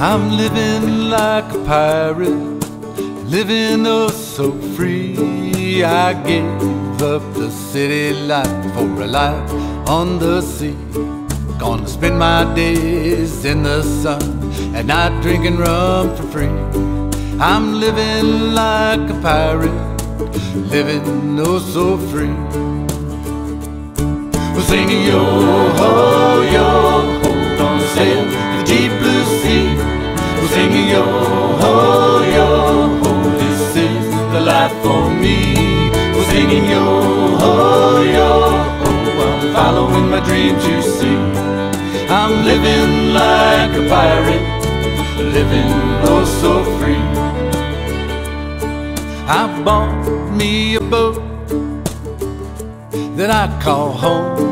I'm living like a pirate, living oh so free. I gave up the city life for a life on the sea. Gonna spend my days in the sun and not drinking rum for free. I'm living like a pirate, living oh so free. Well, sing yo-ho, yo-ho, gonna sail the deep blue sea. Well, sing yo-ho, yo-ho, this is the life for me. Well, sing yo-ho, yo-ho, I'm following my dreams you see. I'm living like a pirate, living oh so free. I bought me a boat that I call home.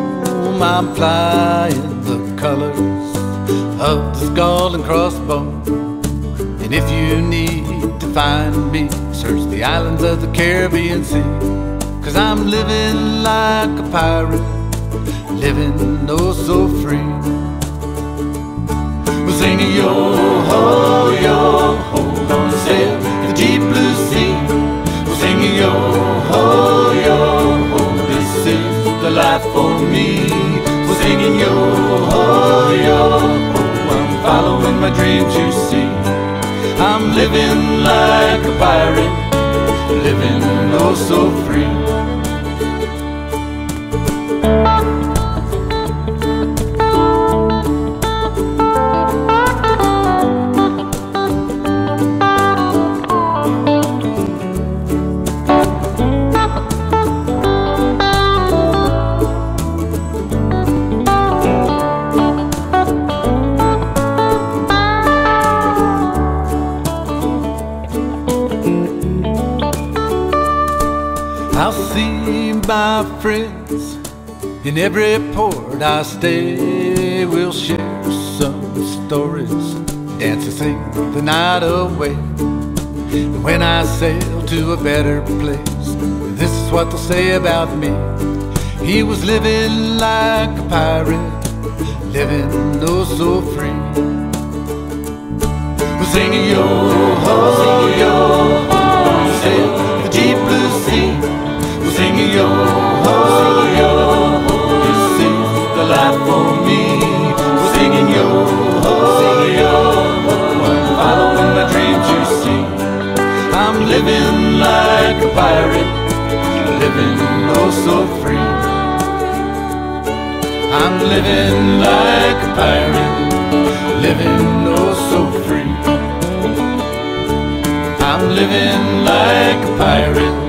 I'm flying the colors of the skull and crossbones. And if you need to find me, search the islands of the Caribbean Sea. Cause I'm living like a pirate, living oh so free. Well, sing yo-ho, yo-ho, gonna sail the deep blue sea. Well, sing yo-ho, yo-ho, this is the life for me. Well, sing yo-ho, yo-ho, I'm following my dreams you see. I'm living like a pirate, living oh so free. I'll see my friends in every port I stay. We'll share some stories, dance and sing the night away. And when I sail to a better place, this is what they'll say about me. He was living like a pirate, living oh so free. We'll sing yo-ho, yo-ho, gonna sail the deep blue sea. Sing yo-ho, yo-ho, this is the life for me. Sing yo-ho, yo-ho, I'm following my dreams you see. I'm living like a pirate, living oh so free. I'm living like a pirate, living oh so free. I'm living like a pirate,